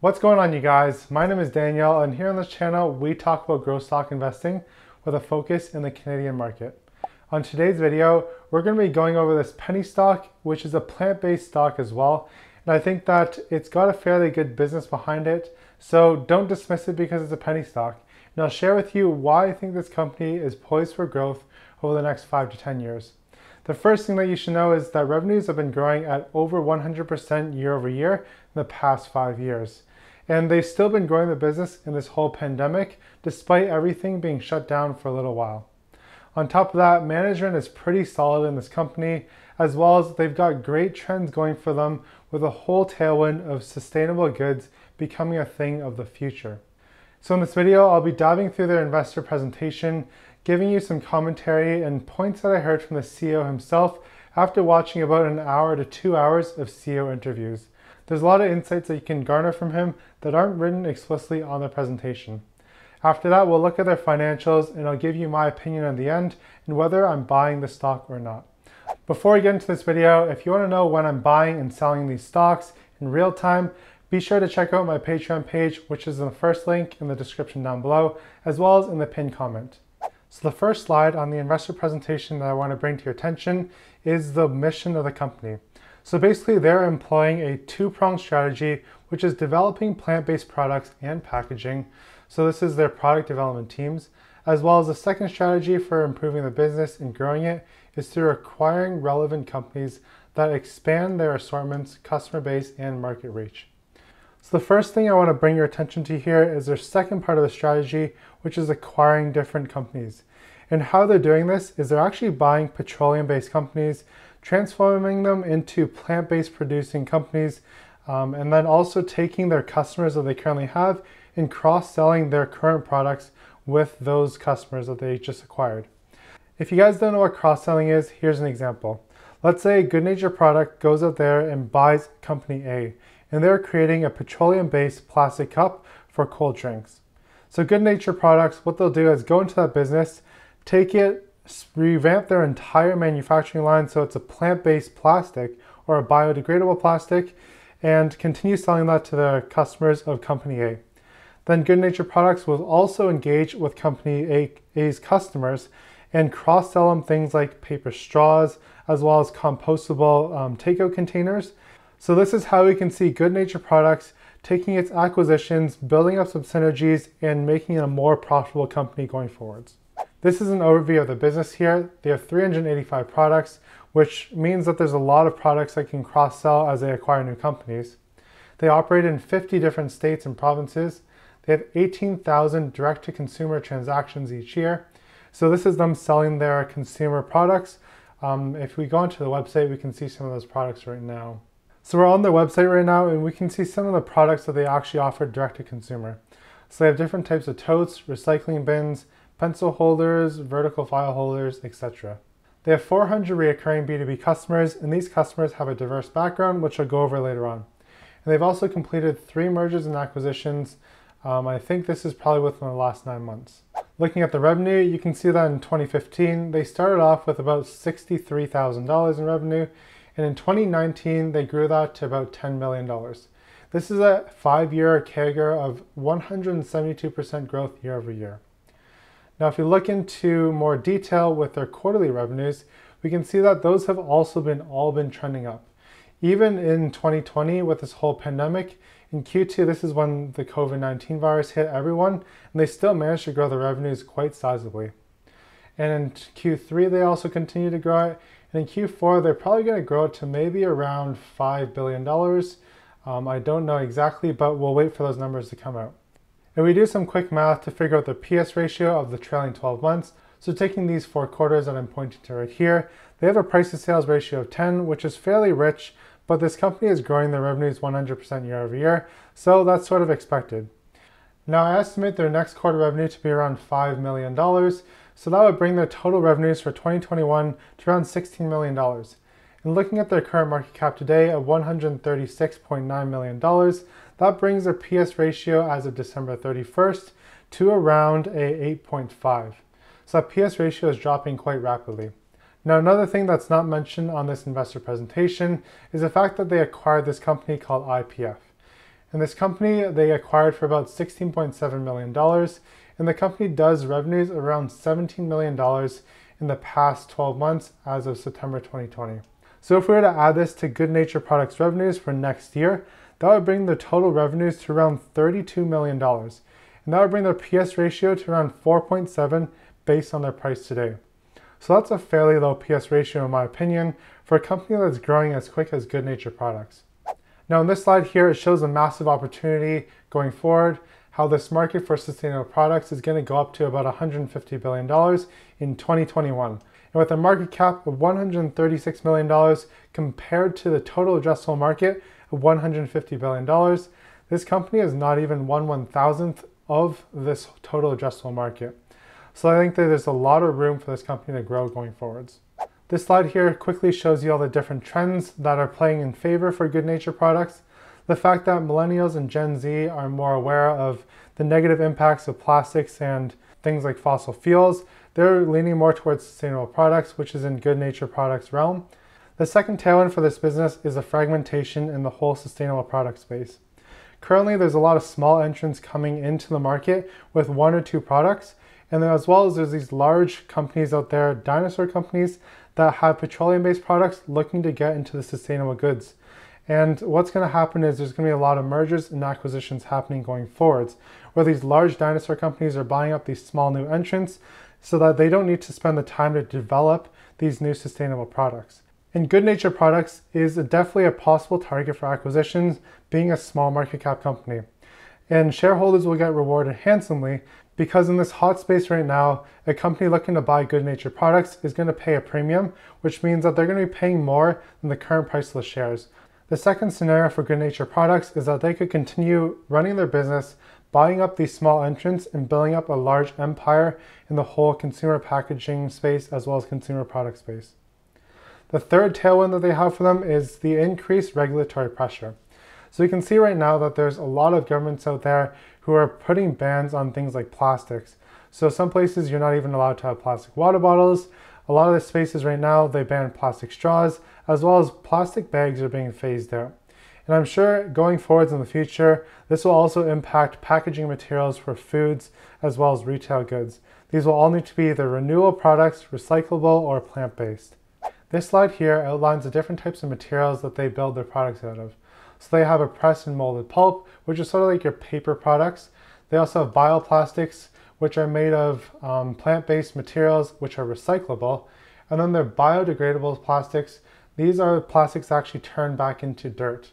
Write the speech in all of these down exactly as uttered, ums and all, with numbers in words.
What's going on, you guys? My name is Danielle, and here on this channel we talk about growth stock investing with a focus in the Canadian market. On today's video, we're going to be going over this penny stock, which is a plant-based stock as well, and I think that it's got a fairly good business behind it, so don't dismiss it because it's a penny stock. And I'll share with you why I think this company is poised for growth over the next five to ten years. The first thing that you should know is that revenues have been growing at over one hundred percent year over year in the past five years. And they've still been growing the business in this whole pandemic, despite everything being shut down for a little while. On top of that, management is pretty solid in this company, as well as they've got great trends going for them with a whole tailwind of sustainable goods becoming a thing of the future. So in this video, I'll be diving through their investor presentation, giving you some commentary and points that I heard from the C E O himself after watching about an hour to two hours of C E O interviews. There's a lot of insights that you can garner from him that aren't written explicitly on the presentation. After that, we'll look at their financials, and I'll give you my opinion at the end and whether I'm buying the stock or not. Before we get into this video, if you want to know when I'm buying and selling these stocks in real time, be sure to check out my Patreon page, which is in the first link in the description down below, as well as in the pinned comment. So the first slide on the investor presentation that I want to bring to your attention is the mission of the company. So basically, they're employing a two-pronged strategy, which is developing plant-based products and packaging. So this is their product development teams, as well as the second strategy for improving the business and growing it is through acquiring relevant companies that expand their assortments, customer base, and market reach. So the first thing I want to bring your attention to here is their second part of the strategy, which is acquiring different companies. And how they're doing this is they're actually buying petroleum-based companies, transforming them into plant-based producing companies, um, and then also taking their customers that they currently have and cross-selling their current products with those customers that they just acquired. If you guys don't know what cross-selling is, here's an example. Let's say Good Natured Product goes out there and buys company A, and they're creating a petroleum-based plastic cup for cold drinks. So Good Natured Products, what they'll do is go into that business, take it, revamp their entire manufacturing line so it's a plant-based plastic or a biodegradable plastic, and continue selling that to the customers of company A. Then Good Natured Products will also engage with company A's customers and cross-sell them things like paper straws, as well as compostable um, takeout containers. So this is how we can see Good Natured Products taking its acquisitions, building up some synergies, and making it a more profitable company going forwards. This is an overview of the business here. They have three hundred eighty-five products, which means that there's a lot of products that can cross-sell as they acquire new companies. They operate in fifty different states and provinces. They have eighteen thousand direct-to-consumer transactions each year. So this is them selling their consumer products. Um, if we go onto the website, we can see some of those products right now. So we're on their website right now, and we can see some of the products that they actually offer direct-to-consumer. So they have different types of totes, recycling bins, pencil holders, vertical file holders, et cetera. They have four hundred recurring B two B customers, and these customers have a diverse background, which I'll go over later on. And they've also completed three mergers and acquisitions. Um, I think this is probably within the last nine months. Looking at the revenue, you can see that in twenty fifteen, they started off with about sixty-three thousand dollars in revenue, and in twenty nineteen, they grew that to about ten million dollars. This is a five-year C A G R of one hundred seventy-two percent growth year over year. Now, if you look into more detail with their quarterly revenues, we can see that those have also been all been trending up. Even in twenty twenty with this whole pandemic, in Q two, this is when the COVID nineteen virus hit everyone, and they still managed to grow the revenues quite sizably. And in Q three, they also continue to grow it. And in Q four, they're probably going to grow it to maybe around five billion dollars. Um, I don't know exactly, but we'll wait for those numbers to come out. And we do some quick math to figure out the P S ratio of the trailing twelve months. So taking these four quarters that I'm pointing to right here, they have a price to sales ratio of ten, which is fairly rich, but this company is growing their revenues one hundred percent year over year, so that's sort of expected. Now I estimate their next quarter revenue to be around five million dollars, so that would bring their total revenues for twenty twenty-one to around sixteen million dollars. And looking at their current market cap today of one hundred thirty-six point nine million dollars, that brings their P S ratio as of December thirty-first to around a eight point five. So that P S ratio is dropping quite rapidly. Now, another thing that's not mentioned on this investor presentation is the fact that they acquired this company called I P F. And this company they acquired for about sixteen point seven million dollars, and the company does revenues around seventeen million dollars in the past twelve months as of September twenty twenty. So if we were to add this to Good Natured Products revenues for next year, that would bring their total revenues to around thirty-two million dollars. And that would bring their P S ratio to around four point seven based on their price today. So that's a fairly low P S ratio in my opinion for a company that's growing as quick as Good Natured Products. Now in this slide here, it shows a massive opportunity going forward, how this market for sustainable products is going to go up to about one hundred fifty billion dollars in twenty twenty-one. And with a market cap of one hundred thirty-six million dollars compared to the total addressable market of one hundred fifty billion dollars, this company is not even one one thousandth of this total addressable market. So I think that there's a lot of room for this company to grow going forwards. This slide here quickly shows you all the different trends that are playing in favor for Good Natured Products. The fact that millennials and Gen Z are more aware of the negative impacts of plastics and things like fossil fuels, they're leaning more towards sustainable products, which is in Good Natured Products realm. The second tailwind for this business is the fragmentation in the whole sustainable product space. Currently, there's a lot of small entrants coming into the market with one or two products. And then as well as there's these large companies out there, dinosaur companies that have petroleum-based products looking to get into the sustainable goods. And what's going to happen is there's going to be a lot of mergers and acquisitions happening going forwards, where these large dinosaur companies are buying up these small new entrants so that they don't need to spend the time to develop these new sustainable products. And Good Natured Products is definitely a possible target for acquisitions, being a small market cap company. And shareholders will get rewarded handsomely, because in this hot space right now, a company looking to buy Good Natured Products is going to pay a premium, which means that they're going to be paying more than the current price of the shares. The second scenario for Good Natured Products is that they could continue running their business, buying up these small entrants and building up a large empire in the whole consumer packaging space as well as consumer product space. The third tailwind that they have for them is the increased regulatory pressure. So you can see right now that there's a lot of governments out there who are putting bans on things like plastics. So some places you're not even allowed to have plastic water bottles. A lot of the spaces right now, they ban plastic straws, as well as plastic bags are being phased out. And I'm sure going forwards in the future, this will also impact packaging materials for foods, as well as retail goods. These will all need to be either renewable products, recyclable, or plant-based. This slide here outlines the different types of materials that they build their products out of. So they have a pressed and molded pulp, which is sort of like your paper products. They also have bioplastics, which are made of um, plant-based materials, which are recyclable. And then their biodegradable plastics. These are plastics that actually turn back into dirt.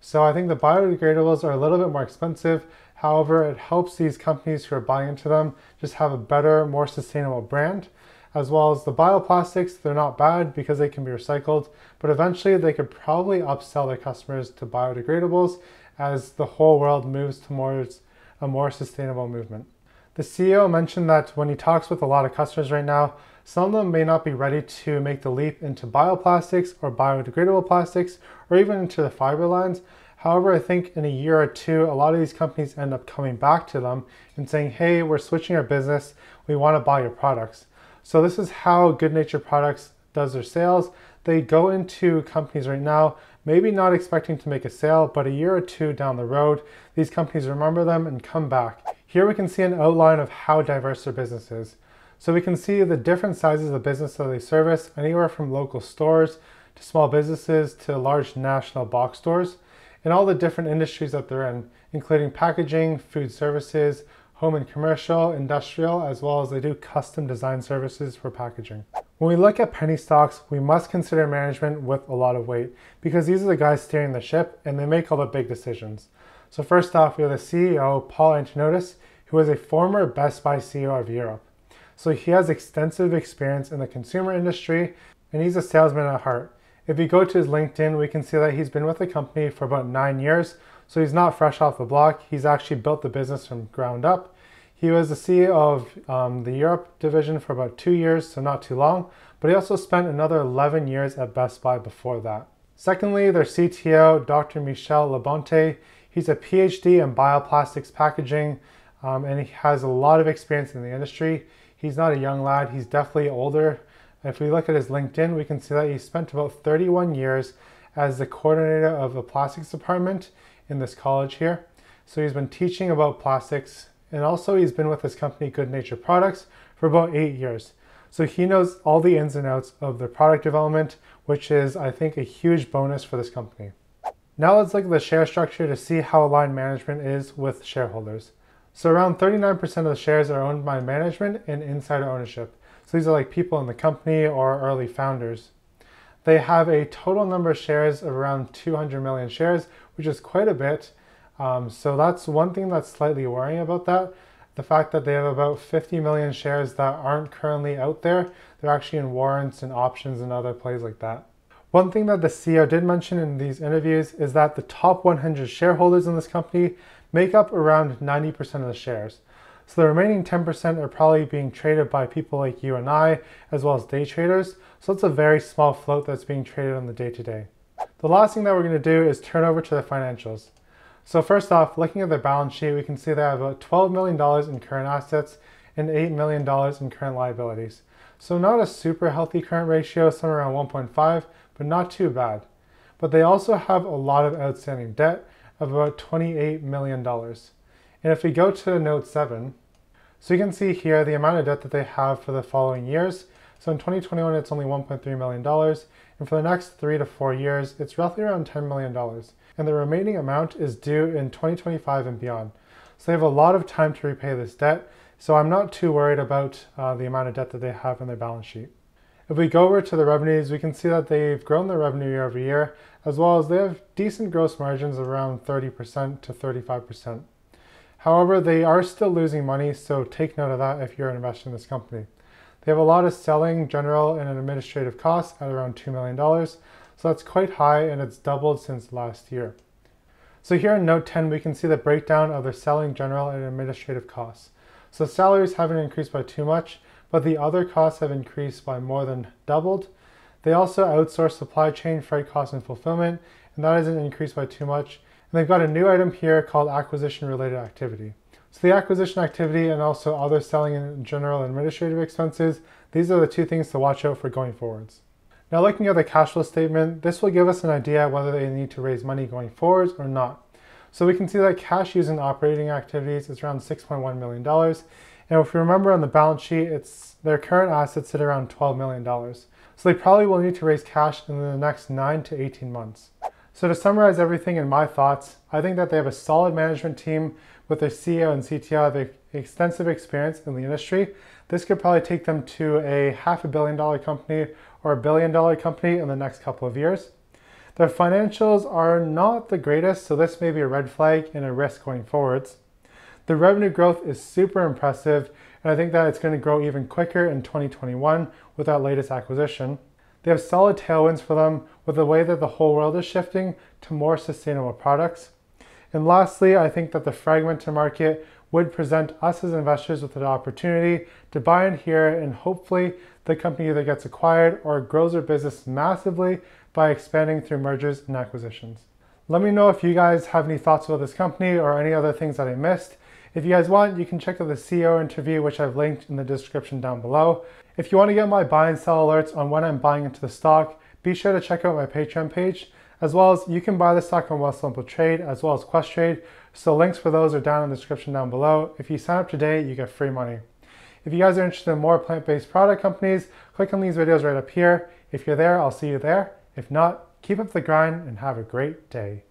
So I think the biodegradables are a little bit more expensive. However, it helps these companies who are buying into them just have a better, more sustainable brand. As well as the bioplastics, they're not bad because they can be recycled, but eventually they could probably upsell their customers to biodegradables as the whole world moves towards a more sustainable movement. The C E O mentioned that when he talks with a lot of customers right now, some of them may not be ready to make the leap into bioplastics or biodegradable plastics, or even into the fiber lines. However, I think in a year or two, a lot of these companies end up coming back to them and saying, hey, we're switching our business. We want to buy your products. So this is how Good Natured Products does their sales. They go into companies right now, maybe not expecting to make a sale, but a year or two down the road, these companies remember them and come back. Here we can see an outline of how diverse their business is. So we can see the different sizes of business that they service, anywhere from local stores to small businesses to large national box stores, and all the different industries that they're in, including packaging, food services, home and commercial, industrial, as well as they do custom design services for packaging. When we look at penny stocks, we must consider management with a lot of weight, because these are the guys steering the ship and they make all the big decisions. So first off, we have the C E O, Paul Antonotis, who is a former Best Buy C E O of Europe. So he has extensive experience in the consumer industry, and he's a salesman at heart. If you go to his LinkedIn, we can see that he's been with the company for about nine years, so he's not fresh off the block. He's actually built the business from ground up. He was the C E O of um, the Europe division for about two years, so not too long, but he also spent another eleven years at Best Buy before that. Secondly, their C T O, Doctor Michel Labonte, he's a P H D in bioplastics packaging, um, and he has a lot of experience in the industry. He's not a young lad, he's definitely older. If we look at his LinkedIn, we can see that he spent about thirty-one years as the coordinator of the plastics department in this college here. So he's been teaching about plastics, and also he's been with his company Good Natured Products for about eight years. So he knows all the ins and outs of their product development, which is, I think, a huge bonus for this company. Now let's look at the share structure to see how aligned management is with shareholders. So around thirty-nine percent of the shares are owned by management and insider ownership. So these are like people in the company or early founders. They have a total number of shares of around two hundred million shares, which is quite a bit. Um, so that's one thing that's slightly worrying about that. The fact that they have about fifty million shares that aren't currently out there. They're actually in warrants and options and other plays like that. One thing that the C E O did mention in these interviews is that the top one hundred shareholders in this company make up around ninety percent of the shares. So the remaining ten percent are probably being traded by people like you and I, as well as day traders. So it's a very small float that's being traded on the day-to-day. The last thing that we're going to do is turn over to the financials. So first off, looking at their balance sheet, we can see they have about twelve million dollars in current assets and eight million dollars in current liabilities. So not a super healthy current ratio, somewhere around one point five, but not too bad. But they also have a lot of outstanding debt of about twenty-eight million dollars. And if we go to note seven, so you can see here the amount of debt that they have for the following years. So in twenty twenty-one, it's only one point three million dollars. And for the next three to four years, it's roughly around ten million dollars. And the remaining amount is due in twenty twenty-five and beyond. So they have a lot of time to repay this debt. So I'm not too worried about uh, the amount of debt that they have on their balance sheet. If we go over to the revenues, we can see that they've grown their revenue year over year, as well as they have decent gross margins of around thirty percent to thirty-five percent. However, they are still losing money, so take note of that if you're investing in this company. They have a lot of selling, general, and administrative costs at around two million dollars, so that's quite high, and it's doubled since last year. So here in note ten, we can see the breakdown of their selling, general, and administrative costs. So salaries haven't increased by too much, but the other costs have increased by more than doubled. They also outsource supply chain, freight costs, and fulfillment, and that isn't increased by too much. And they've got a new item here called acquisition-related activity. So the acquisition activity and also other selling and general administrative expenses, these are the two things to watch out for going forwards. Now looking at the cash flow statement, this will give us an idea whether they need to raise money going forwards or not. So we can see that cash used in operating activities is around six point one million dollars. And if you remember on the balance sheet, it's their current assets sit around twelve million dollars. So they probably will need to raise cash in the next nine to eighteen months. So to summarize everything in my thoughts, I think that they have a solid management team with their C E O and C T O have extensive experience in the industry. This could probably take them to a half a billion dollar company or a billion dollar company in the next couple of years. Their financials are not the greatest, so this may be a red flag and a risk going forwards. The revenue growth is super impressive, and I think that it's going to grow even quicker in twenty twenty-one with that latest acquisition. They have solid tailwinds for them with the way that the whole world is shifting to more sustainable products. And lastly, I think that the fragmented market would present us as investors with an opportunity to buy in here, and hopefully the company either gets acquired or grows their business massively by expanding through mergers and acquisitions. Let me know if you guys have any thoughts about this company or any other things that I missed. If you guys want, you can check out the C E O interview, which I've linked in the description down below. If you want to get my buy and sell alerts on when I'm buying into the stock, be sure to check out my Patreon page, as well as you can buy the stock on Wealthsimple Trade as well as Questrade. So links for those are down in the description down below. If you sign up today, you get free money. If you guys are interested in more plant-based product companies, click on these videos right up here. If you're there, I'll see you there. If not, keep up the grind and have a great day.